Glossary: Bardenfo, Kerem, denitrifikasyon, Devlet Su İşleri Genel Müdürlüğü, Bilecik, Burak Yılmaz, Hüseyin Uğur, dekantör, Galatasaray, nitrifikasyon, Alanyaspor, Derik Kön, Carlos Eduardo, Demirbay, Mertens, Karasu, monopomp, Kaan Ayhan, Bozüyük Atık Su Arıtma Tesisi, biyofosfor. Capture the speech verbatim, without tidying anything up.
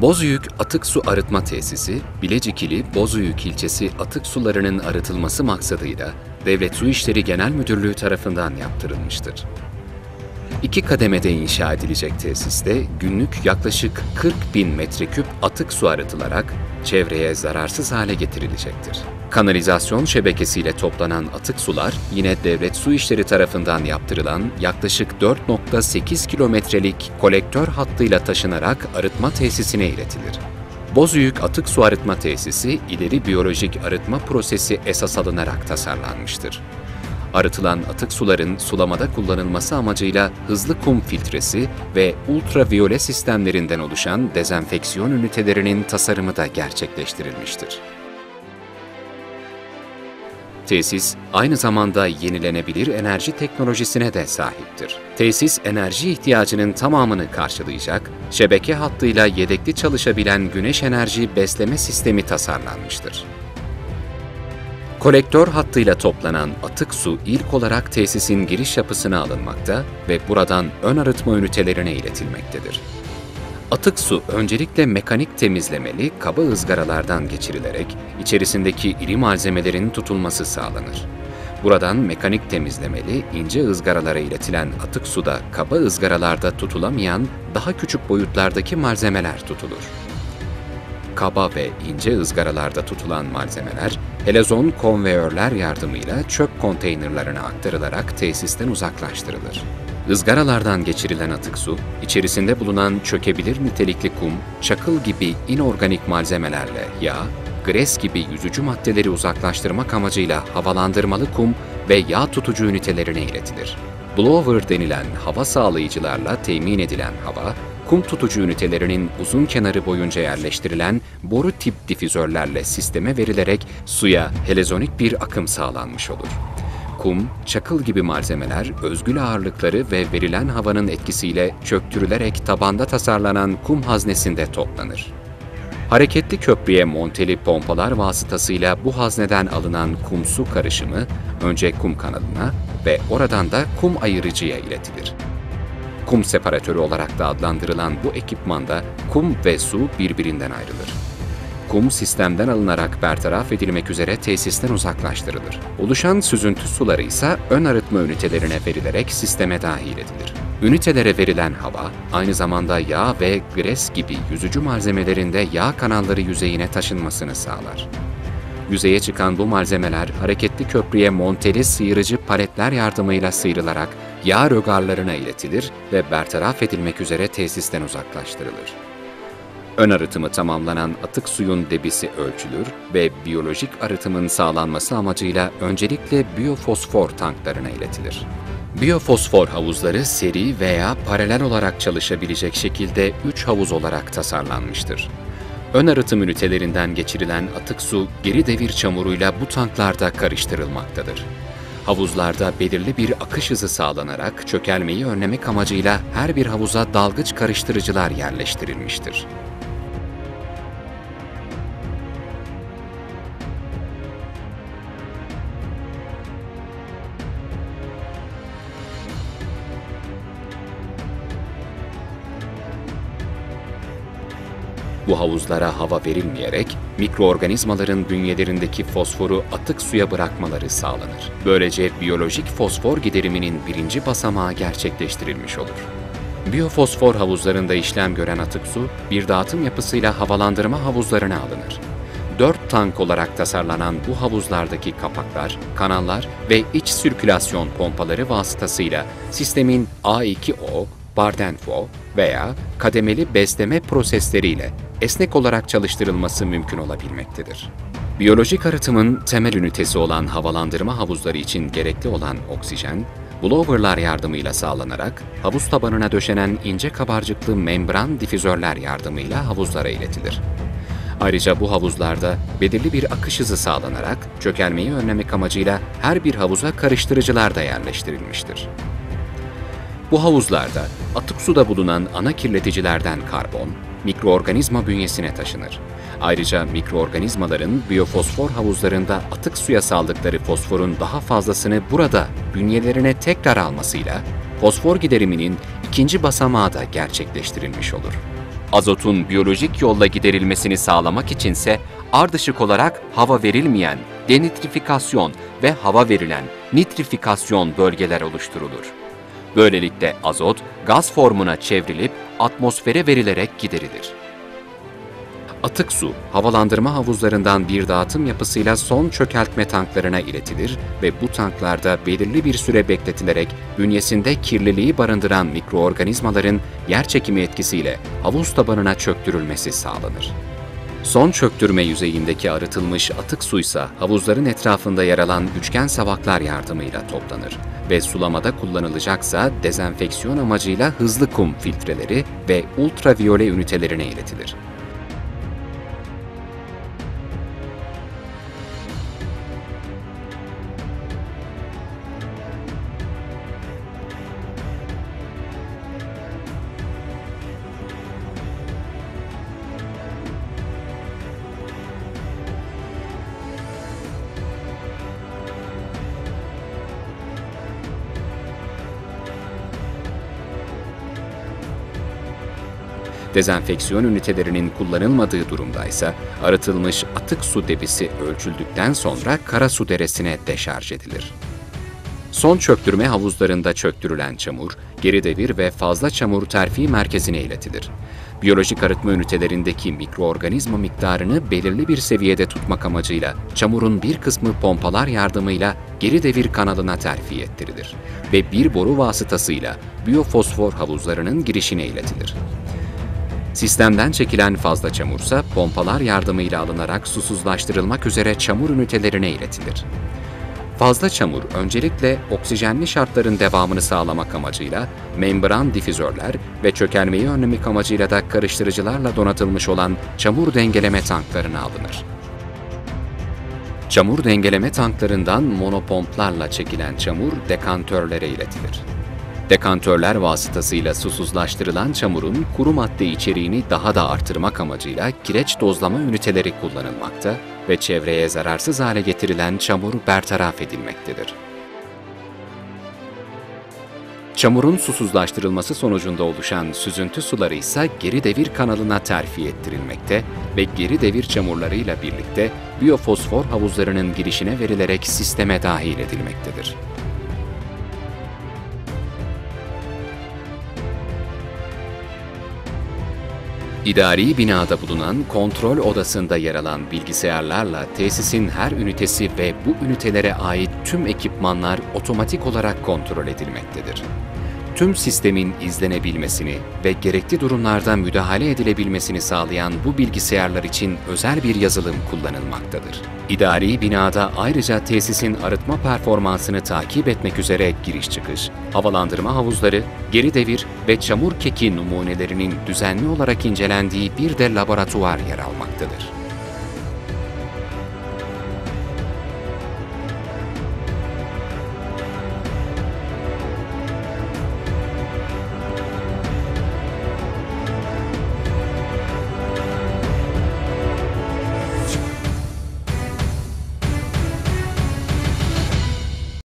Bozüyük Atık Su Arıtma Tesisi, Bilecik ili Bozüyük ilçesi atık sularının arıtılması maksadıyla Devlet Su İşleri Genel Müdürlüğü tarafından yaptırılmıştır. İki kademede inşa edilecek tesiste günlük yaklaşık kırk bin metreküp atık su arıtılarak çevreye zararsız hale getirilecektir. Kanalizasyon şebekesiyle toplanan atık sular yine Devlet Su İşleri tarafından yaptırılan yaklaşık dört nokta sekiz kilometrelik kolektör hattıyla taşınarak arıtma tesisine iletilir. Bozüyük Atık Su Arıtma Tesisi ileri biyolojik arıtma prosesi esas alınarak tasarlanmıştır. Arıtılan atık suların sulamada kullanılması amacıyla hızlı kum filtresi ve ultraviyole sistemlerinden oluşan dezenfeksiyon ünitelerinin tasarımı da gerçekleştirilmiştir. Tesis aynı zamanda yenilenebilir enerji teknolojisine de sahiptir. Tesis enerji ihtiyacının tamamını karşılayacak, şebeke hattıyla yedekli çalışabilen güneş enerji besleme sistemi tasarlanmıştır. Kolektör hattıyla toplanan atık su ilk olarak tesisin giriş yapısına alınmakta ve buradan ön arıtma ünitelerine iletilmektedir. Atık su öncelikle mekanik temizlemeli kaba ızgaralardan geçirilerek içerisindeki iri malzemelerin tutulması sağlanır. Buradan mekanik temizlemeli ince ızgaralara iletilen atık su da kaba ızgaralarda tutulamayan daha küçük boyutlardaki malzemeler tutulur. Kaba ve ince ızgaralarda tutulan malzemeler, helezon konveyörler yardımıyla çöp konteynerlarına aktarılarak tesisten uzaklaştırılır. Izgaralardan geçirilen atık su, içerisinde bulunan çökebilir nitelikli kum, çakıl gibi inorganik malzemelerle yağ, gres gibi yüzücü maddeleri uzaklaştırmak amacıyla havalandırmalı kum ve yağ tutucu ünitelerine iletilir. Blower denilen hava sağlayıcılarla temin edilen hava, kum tutucu ünitelerinin uzun kenarı boyunca yerleştirilen boru tip difüzörlerle sisteme verilerek suya helezonik bir akım sağlanmış olur. Kum, çakıl gibi malzemeler özgül ağırlıkları ve verilen havanın etkisiyle çöktürülerek tabanda tasarlanan kum haznesinde toplanır. Hareketli köprüye monteli pompalar vasıtasıyla bu hazneden alınan kum su karışımı önce kum kanalına ve oradan da kum ayırıcıya iletilir. Kum separatörü olarak da adlandırılan bu ekipmanda kum ve su birbirinden ayrılır. Kum sistemden alınarak bertaraf edilmek üzere tesisten uzaklaştırılır. Oluşan süzüntü suları ise ön arıtma ünitelerine verilerek sisteme dahil edilir. Ünitelere verilen hava, aynı zamanda yağ ve gres gibi yüzücü malzemelerinde yağ kanalları yüzeyine taşınmasını sağlar. Yüzeye çıkan bu malzemeler hareketli köprüye monteli sıyırıcı paletler yardımıyla sıyrılarak yağ rögarlarına iletilir ve bertaraf edilmek üzere tesisten uzaklaştırılır. Ön arıtımı tamamlanan atık suyun debisi ölçülür ve biyolojik arıtımın sağlanması amacıyla öncelikle biyofosfor tanklarına iletilir. Biyofosfor havuzları seri veya paralel olarak çalışabilecek şekilde üç havuz olarak tasarlanmıştır. Ön arıtım ünitelerinden geçirilen atık su geri devir çamuruyla bu tanklarda karıştırılmaktadır. Havuzlarda belirli bir akış hızı sağlanarak çökelmeyi önlemek amacıyla her bir havuza dalgıç karıştırıcılar yerleştirilmiştir. Bu havuzlara hava verilmeyerek mikroorganizmaların bünyelerindeki fosforu atık suya bırakmaları sağlanır. Böylece biyolojik fosfor gideriminin birinci basamağı gerçekleştirilmiş olur. Biyofosfor havuzlarında işlem gören atık su, bir dağıtım yapısıyla havalandırma havuzlarına alınır. Dört tank olarak tasarlanan bu havuzlardaki kapaklar, kanallar ve iç sirkülasyon pompaları vasıtasıyla sistemin A iki O, Bardenfo veya kademeli besleme prosesleriyle esnek olarak çalıştırılması mümkün olabilmektedir. Biyolojik arıtımın temel ünitesi olan havalandırma havuzları için gerekli olan oksijen, blowerlar yardımıyla sağlanarak havuz tabanına döşenen ince kabarcıklı membran difüzörler yardımıyla havuzlara iletilir. Ayrıca bu havuzlarda belirli bir akış hızı sağlanarak çökelmeyi önlemek amacıyla her bir havuza karıştırıcılar da yerleştirilmiştir. Bu havuzlarda atık suda bulunan ana kirleticilerden karbon, mikroorganizma bünyesine taşınır. Ayrıca mikroorganizmaların biyofosfor havuzlarında atık suya saldıkları fosforun daha fazlasını burada bünyelerine tekrar almasıyla fosfor gideriminin ikinci basamağı da gerçekleştirilmiş olur. Azotun biyolojik yolla giderilmesini sağlamak içinse ardışık olarak hava verilmeyen denitrifikasyon ve hava verilen nitrifikasyon bölgeler oluşturulur. Böylelikle azot gaz formuna çevrilip atmosfere verilerek giderilir. Atık su, havalandırma havuzlarından bir dağıtım yapısıyla son çökeltme tanklarına iletilir ve bu tanklarda belirli bir süre bekletilerek bünyesinde kirliliği barındıran mikroorganizmaların yerçekimi etkisiyle havuz tabanına çöktürülmesi sağlanır. Son çöktürme yüzeyindeki arıtılmış atık suysa havuzların etrafında yer alan üçgen savaklar yardımıyla toplanır ve sulamada kullanılacaksa dezenfeksiyon amacıyla hızlı kum filtreleri ve ultraviyole ünitelerine iletilir. Dezenfeksiyon ünitelerinin kullanılmadığı durumda ise arıtılmış atık su debisi ölçüldükten sonra Karasu deresine deşarj edilir. Son çöktürme havuzlarında çöktürülen çamur, geri devir ve fazla çamur terfi merkezine iletilir. Biyolojik arıtma ünitelerindeki mikroorganizma miktarını belirli bir seviyede tutmak amacıyla çamurun bir kısmı pompalar yardımıyla geri devir kanalına terfi ettirilir ve bir boru vasıtasıyla biyofosfor havuzlarının girişine iletilir. Sistemden çekilen fazla çamursa pompalar yardımıyla alınarak susuzlaştırılmak üzere çamur ünitelerine iletilir. Fazla çamur öncelikle oksijenli şartların devamını sağlamak amacıyla membran difüzörler ve çökelmeyi önlemek amacıyla da karıştırıcılarla donatılmış olan çamur dengeleme tanklarına alınır. Çamur dengeleme tanklarından monopomplarla çekilen çamur dekantörlere iletilir. Dekantörler vasıtasıyla susuzlaştırılan çamurun kuru madde içeriğini daha da artırmak amacıyla kireç dozlama üniteleri kullanılmakta ve çevreye zararsız hale getirilen çamur bertaraf edilmektedir. Çamurun susuzlaştırılması sonucunda oluşan süzüntü suları ise geri devir kanalına terfi ettirilmekte ve geri devir çamurlarıyla birlikte biyofosfor havuzlarının girişine verilerek sisteme dahil edilmektedir. İdari binada bulunan kontrol odasında yer alan bilgisayarlarla tesisin her ünitesi ve bu ünitelere ait tüm ekipmanlar otomatik olarak kontrol edilmektedir. Tüm sistemin izlenebilmesini ve gerekli durumlarda müdahale edilebilmesini sağlayan bu bilgisayarlar için özel bir yazılım kullanılmaktadır. İdari binada ayrıca tesisin arıtma performansını takip etmek üzere giriş çıkış, havalandırma havuzları, geri devir ve çamur keki numunelerinin düzenli olarak incelendiği bir de laboratuvar yer almaktadır.